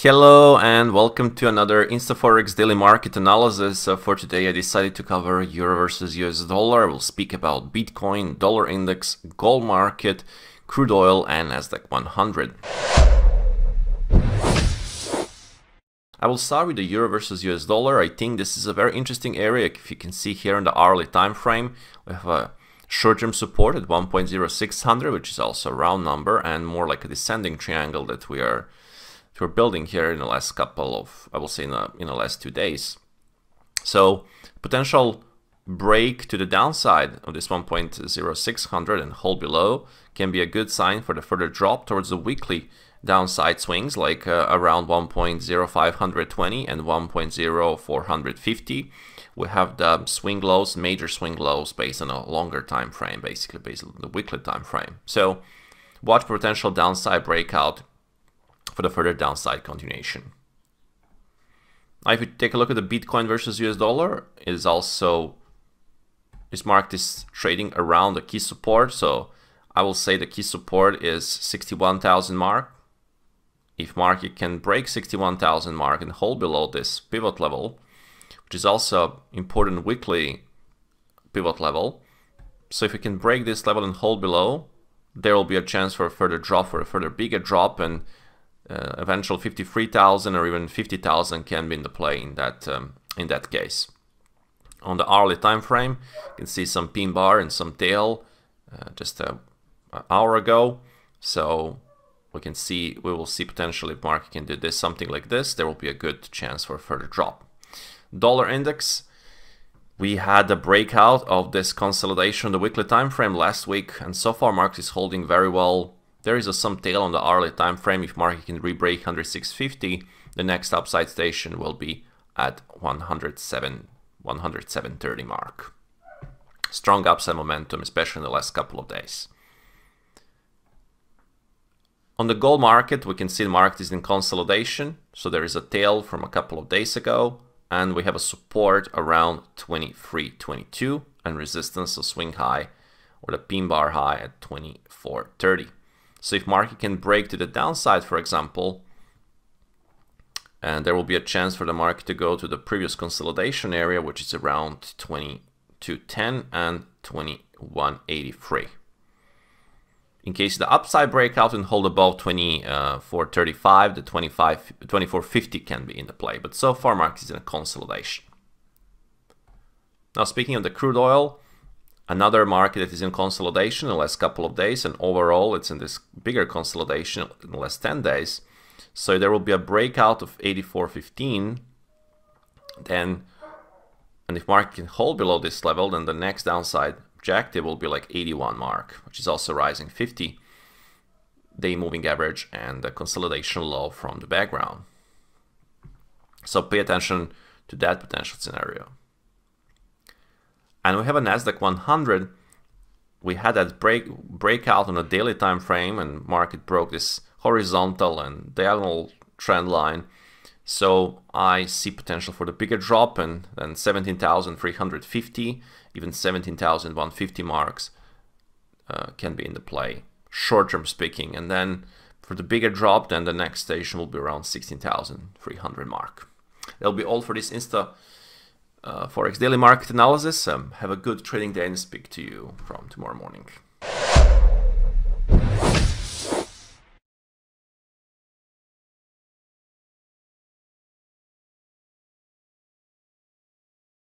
Hello and welcome to another InstaForex daily market analysis. For today I decided to cover euro versus US dollar. We'll speak about Bitcoin, dollar index, gold market, crude oil and NASDAQ 100. I will start with the euro versus US dollar. I think this is a very interesting area. If you can see here in the hourly time frame, we have a short-term support at 1.0600, which is also a round number and more like a descending triangle that we're building here in the last couple of, I will say, in the last 2 days. So potential break to the downside of this 1.0600 and hold below can be a good sign for the further drop towards the weekly downside swings, like around 1.0520 and 1.0450. We have the swing lows, major swing lows, based on a longer time frame, basically based on the weekly time frame. So watch for potential downside breakout for the further downside continuation. Now, if you take a look at the Bitcoin versus US dollar, it is also, this market is trading around the key support. So I will say the key support is 61,000 mark. If market can break 61,000 mark and hold below this pivot level, which is also important weekly pivot level. So if it can break this level and hold below, there will be a chance for a further drop, for a further bigger drop, and eventual 53,000 or even 50,000 can be in the play in that case. On the hourly time frame, you can see some pin bar and some tail just an hour ago. So we will see potentially if market can do this, something like this, there will be a good chance for a further drop. Dollar index, we had a breakout of this consolidation on the weekly time frame last week, and so far market is holding very well. There is some tail on the hourly time frame. If market can re-break 106.50, the next upside station will be at 107.30 mark. Strong upside momentum, especially in the last couple of days. On the gold market, we can see the market is in consolidation, so there is a tail from a couple of days ago, and we have a support around 23.22 and resistance, a swing high or the pin bar high at 24.30. So if market can break to the downside, for example, and there will be a chance for the market to go to the previous consolidation area, which is around 22.10 and 21.83. In case the upside breakout and hold above 24.35, the 24.50 can be in the play. But so far market is in a consolidation. Now, speaking of the crude oil, another market that is in consolidation in the last couple of days, and overall it's in this bigger consolidation in the last 10 days. So there will be a breakout of 84.15, then, and if market can hold below this level, then the next downside objective will be like 81 mark, which is also rising 50-day moving average and the consolidation low from the background. So pay attention to that potential scenario. And we have a NASDAQ 100. We had that breakout on a daily time frame, and market broke this horizontal and diagonal trend line. So I see potential for the bigger drop, and then 17,350, even 17,150 marks can be in the play, short-term speaking. And then for the bigger drop, then the next station will be around 16,300 mark. That'll be all for this InstaForex daily market analysis. Have a good trading day and speak to you from tomorrow morning.